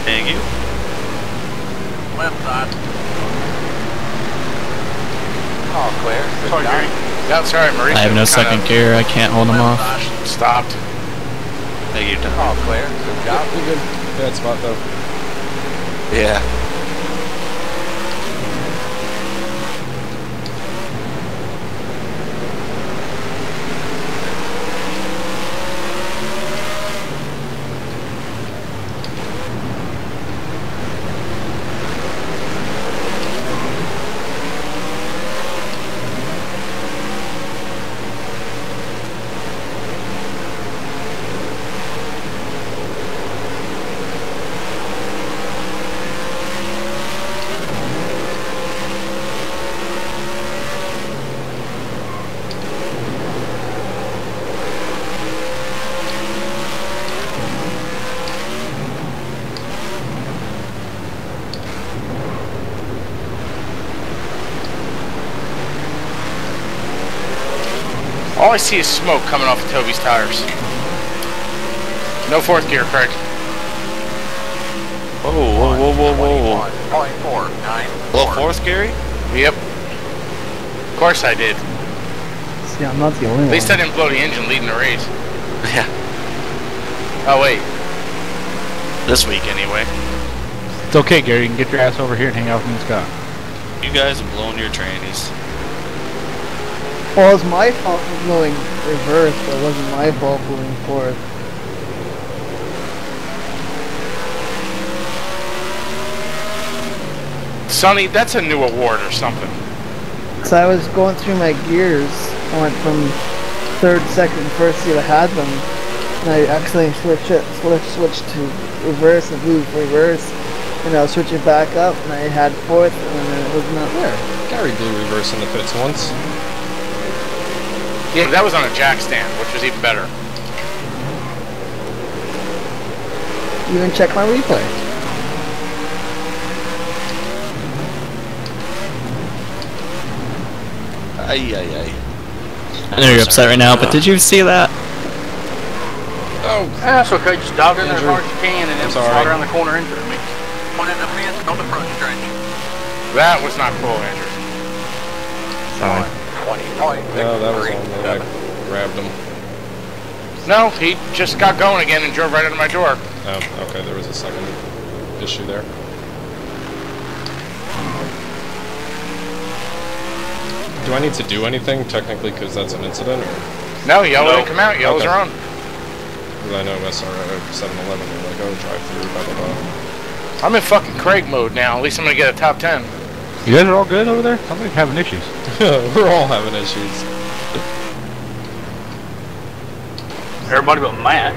Thank you. Left side. All clear. Sorry, Gary. Yeah, sorry, Marie. I have no second gear. I can't hold him off. Stopped. Thank you, Tom. Oh, Claire. Good job. You're good. Bad spot, though. Yeah. All I see is smoke coming off of Toby's tires. No fourth gear, Craig. Whoa, whoa, whoa, whoa, whoa, whoa. Low fourth, Gary? Yep. Of course I did. See, I'm not the only one. At least I didn't blow the engine leading the race. Yeah. Oh, wait. This week, anyway. It's okay, Gary. You can get your ass over here and hang out with Scott. You guys are blowing your trannies. Well, it was my fault for blowing reverse, but it wasn't my fault blowing fourth. Sonny, that's a new award or something. So I was going through my gears. I went from third, second, first seat. I had them, and I accidentally switched to reverse and blew reverse, and I was switching back up, and I had fourth, and it was not there. Gary blew reverse in the pits once. Yeah, that was on a jack stand, which was even better. You didn't check my replay. I know you're upset right now, but did you see that? Oh, that's okay. Just dive in there as hard as you can, and then slide around the corner into me. One in the fence on the front stretch. That was not cool, Andrew. Sorry. 20. No, that was on the back. Grabbed him. No, he just got going again and drove right under my door. Oh, okay. There was a second issue there. Do I need to do anything, technically, because that's an incident? Or? No, yellow didn't come out. Yellows are on. Because I know SRO 7-Eleven, they're like, oh, drive through, blah, blah, blah. I'm in fucking Craig mode now. At least I'm going to get a top 10. You guys are all good over there? I'm like having issues. We're all having issues. Everybody but Matt.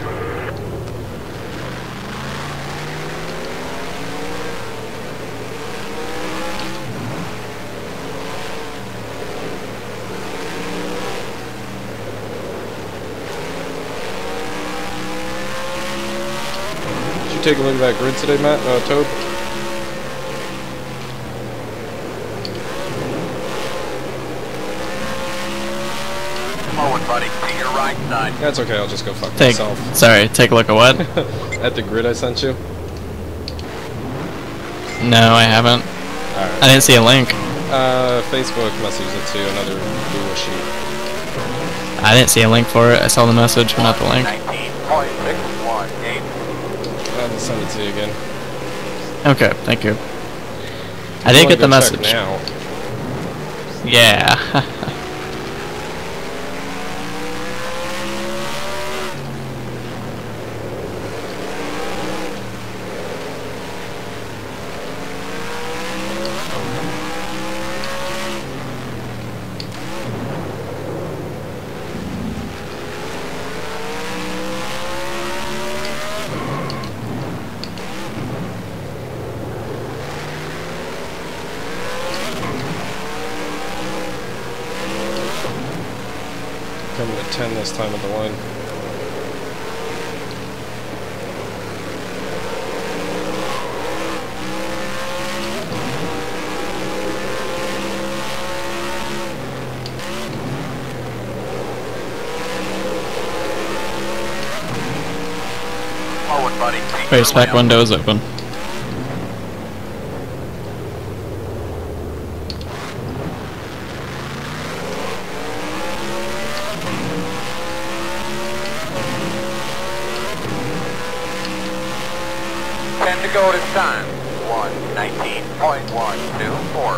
Take a look at that grid today, Matt, Toad. Forward, buddy, to your right side. That's okay, I'll just go fuck myself. Sorry, take a look at what? At the grid I sent you? No, I haven't. All right. I didn't see a link. Facebook messaged it to another Google sheet. I didn't see a link for it. I saw the message, but not the link. 19.618. I'll send it to you again. Okay, thank you. I did get the message. Now. Yeah. Time of the line. Face back window is open. Time 1:19.124.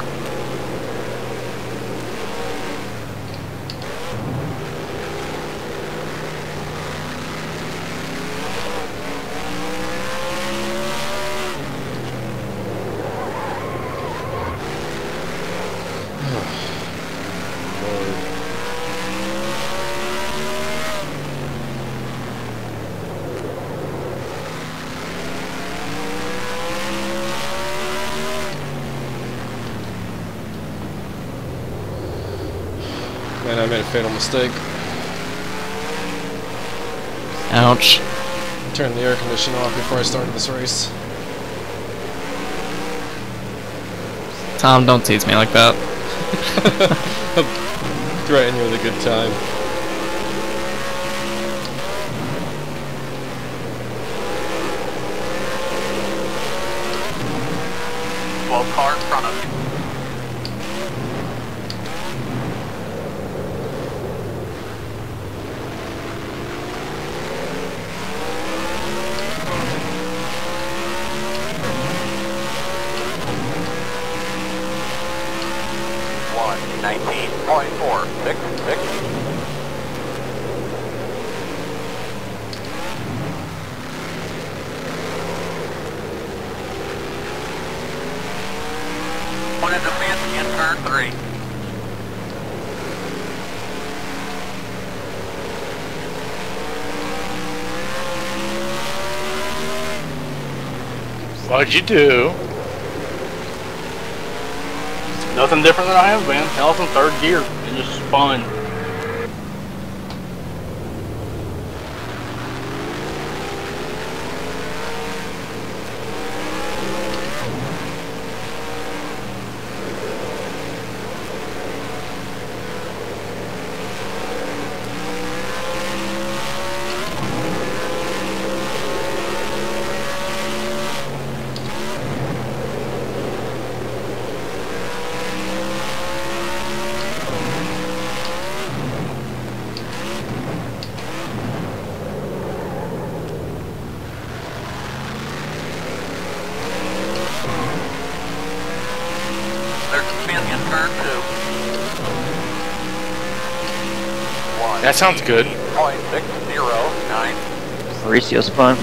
Man, I made a fatal mistake. Ouch. Turn the air conditioner off before I started this race. Tom, don't tease me like that. I'm right in with a good time. car in front of you. What'd you do? Nothing different than I have been. I was in third gear and just spun. That sounds good. 0.609. Mauricio spawn.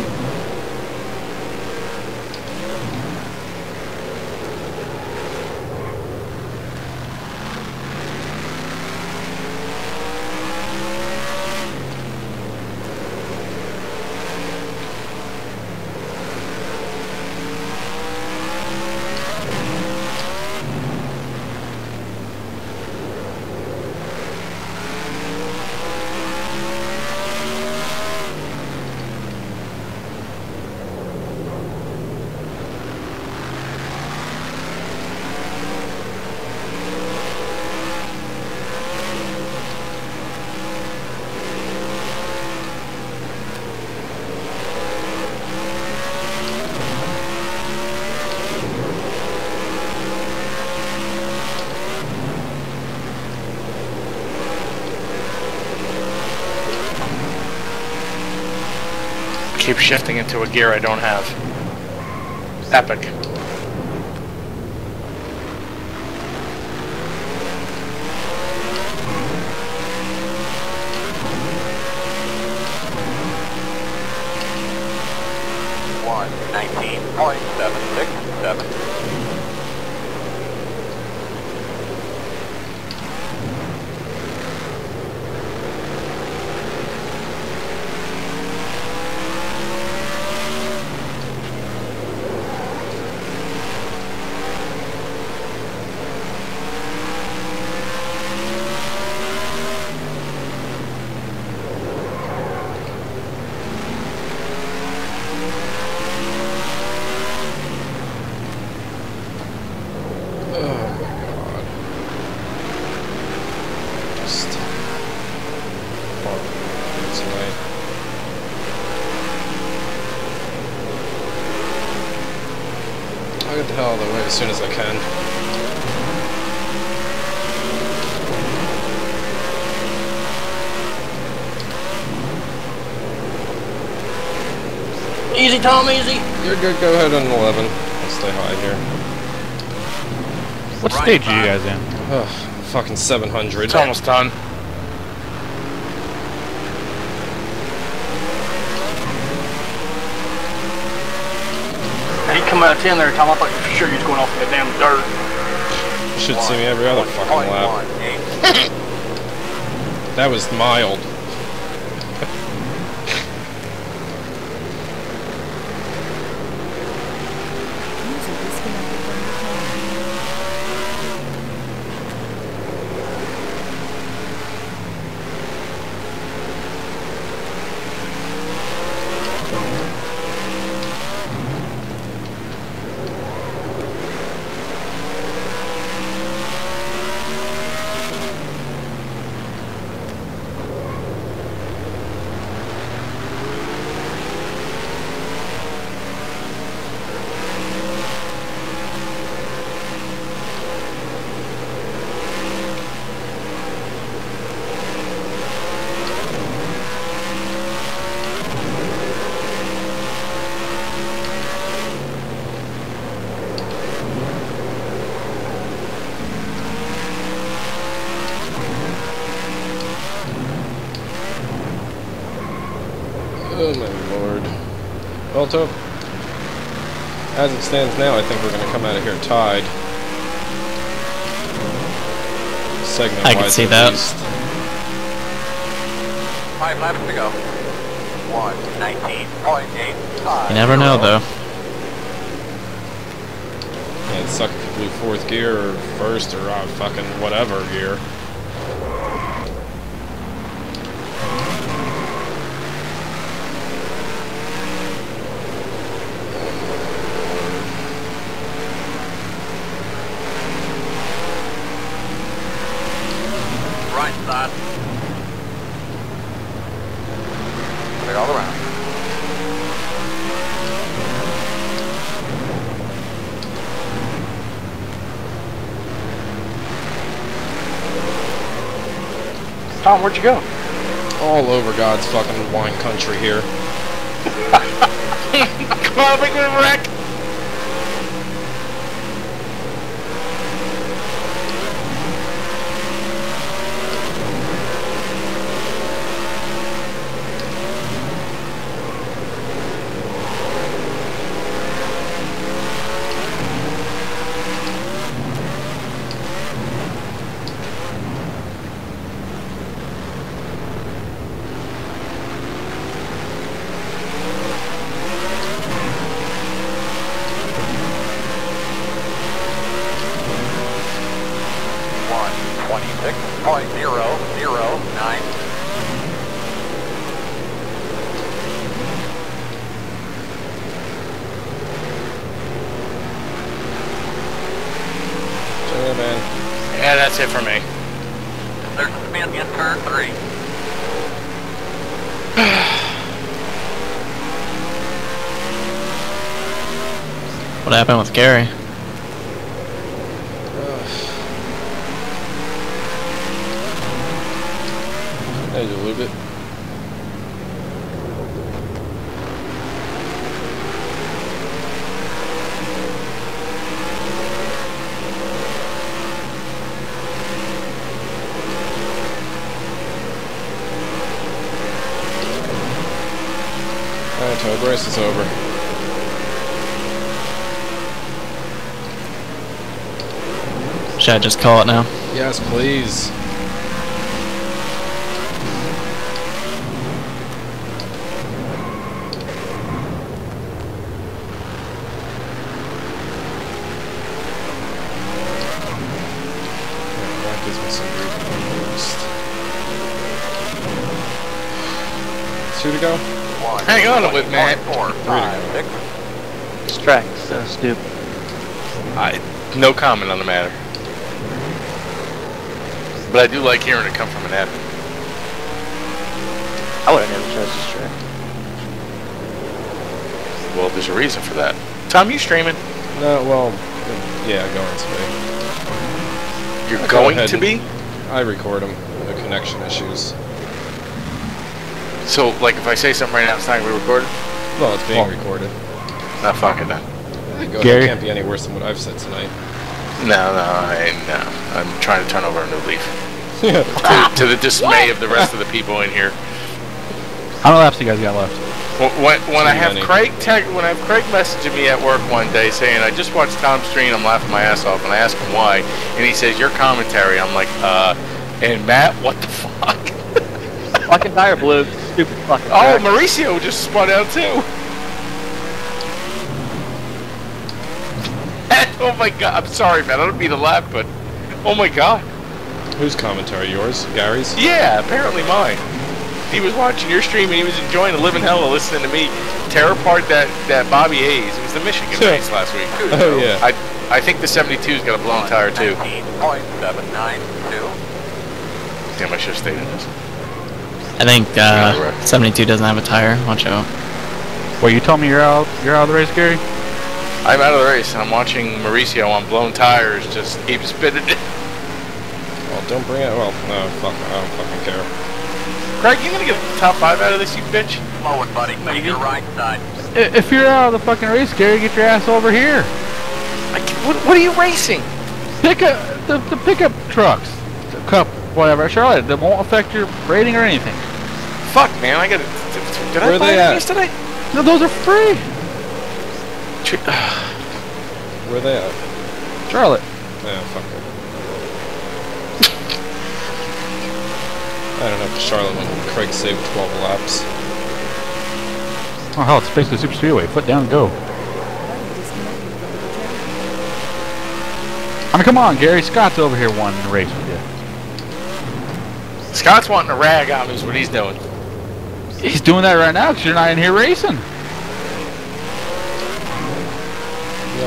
Keep shifting into a gear I don't have. Epic. As soon as I can. Easy, Tom, easy. You're good. Go ahead on 11. I'll stay high here. What stage are you guys in? Oh, fucking 700. It's almost done. Out of 10 there, Tom. I thought you were sure you was going off the damn dirt. You should see me every other fucking lap. That was mild. Oh my lord. Well, Tope, as it stands now, I think we're going to come out of here tied. Segment-wise, I can see that. 5 laps to go. 1:19.85. You never know, though. Yeah, it'd suck if you blew fourth gear or first or fucking whatever gear. Tom, where'd you go? All over God's fucking wine country here. Clubbing with wreck. Yeah, that's it for me. There's a spin in turn 3. What happened with Gary? There's a little bit. The race is over. Should I just call it now? Yes, please. That gives me some grief. 2 to go. Hang on with Matt. 3 to go. Strike, so stupid. No comment on the matter. But I do like hearing it come from an admin. I would have never chose to strike. Well, there's a reason for that. Tom, you streaming? No, well, yeah, going to be. You're going to be? I record them. The connection issues. So, like, if I say something right now, it's not going to be recorded? Well, it's being recorded. Not fucking that. Gary? It can't be any worse than what I've said tonight. No. I'm trying to turn over a new leaf. to the dismay of the rest of the people in here. How many laps you guys got left? When I have Craig messaging me at work one day saying, I just watched Tom's stream, I'm laughing my ass off, and I ask him why, and he says, your commentary. I'm like, and Matt, what the fuck? Fucking tire blew. Stupid fucking tire. Oh, Mauricio just spun out too. Oh my god, I'm sorry, man. I don't mean to laugh, but oh my god. Whose commentary? Yours? Gary's? Yeah, apparently mine. He was watching your stream and he was enjoying the living hell of listening to me tear apart that Bobby Hayes. It was the Michigan race last week. Oh yeah. I think the 72's got a blown tire too. 19.792. Damn, I should have stayed in this. I think 72 doesn't have a tire. Watch out. Well, you told me you're out of the race, Gary? I'm out of the race, and I'm watching Mauricio on blown tires just keep spinning it. Well, don't bring it. Well, no, fuck, I don't fucking care. Craig, you gonna get the top 5 out of this, you bitch? Blow it, buddy. Make your right side. If you're out of the fucking race, Gary, get your ass over here. What are you racing? Pick a the pickup trucks, the cup. Whatever, Charlotte, that won't affect your rating or anything. fuck, man. I got to... Did I buy these today? No, those are free. Where are they at? Charlotte. Yeah, fuck it. I don't know if Charlotte and Craig saved 12 laps. Oh, hell, it's basically super speedway. Foot down, go. I mean, come on, Gary. Scott's over here wanting to race with you. Scott's wanting to rag on is what he's doing. He's doing that right now because you're not in here racing. You got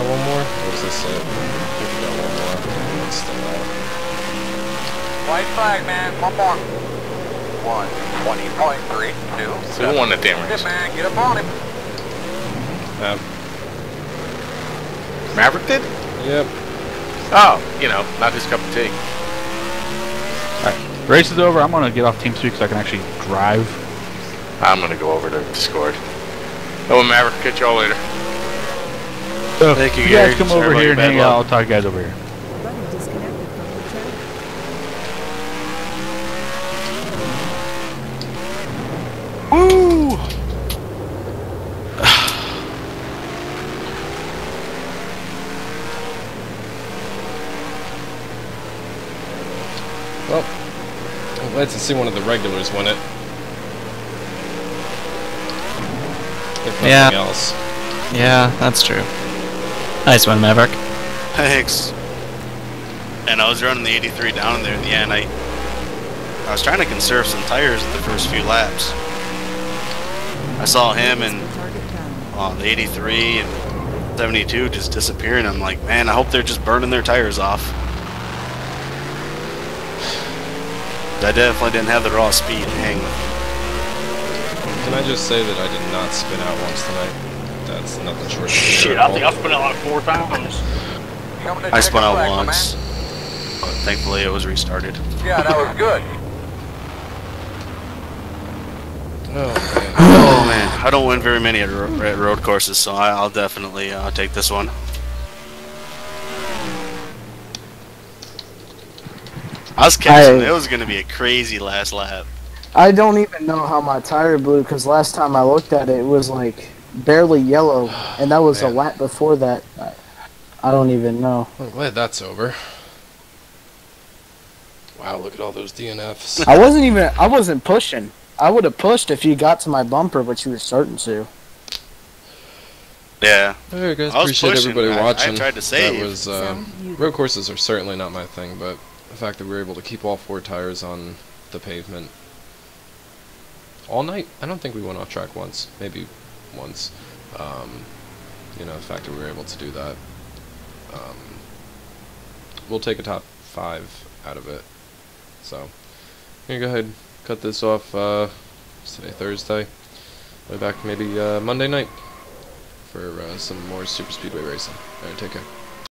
one more? What's this? You got one more. It's still out. White flag, man. One more. 1:20.32. Who won the damn race? Good man. Get up on him. Maverick did? Yep. Oh, you know, not his cup of tea. Alright, race is over. I'm going to get off Team 2 because I can actually drive. I'm going to go over to Discord. Oh, Maverick, catch y'all later. So thank you, you guys. Come over here and hang out. I'll talk to you guys over here. Woo! Well, I'm glad to see one of the regulars win it. If nothing else. Yeah, that's true. Nice one, Maverick. Thanks. And I was running the 83 down there in the end. I was trying to conserve some tires in the first few laps. I saw him and the 83 and 72 just disappearing. I'm like, man, I hope they're just burning their tires off. I definitely didn't have the raw speed to hang with them. Can I just say that I did not spin out once tonight? That's nothing short of shit, I think I spun out like 4 times. I spun out once, but thankfully it was restarted. Yeah, that was good. Oh, man. I don't win very many at road courses, so I'll definitely take this one. I was catching it was going to be a crazy last lap. I don't even know how my tire blew, because last time I looked at it, it was like... barely yellow, and that was a lap before that. I don't even know. I'm glad that's over. Wow, look at all those DNFs. I wasn't pushing. I would have pushed if you got to my bumper, but you were certain to. Yeah. There you guys. Appreciate everybody watching. I tried to save. That was, road courses are certainly not my thing, but the fact that we were able to keep all 4 tires on the pavement all night, I don't think we went off track once. Maybe once, you know, the fact that we were able to do that, we'll take a top 5 out of it. So, I'm going to go ahead and cut this off. Today, Thursday. We'll be back maybe Monday night for some more Super Speedway racing. Alright, take care.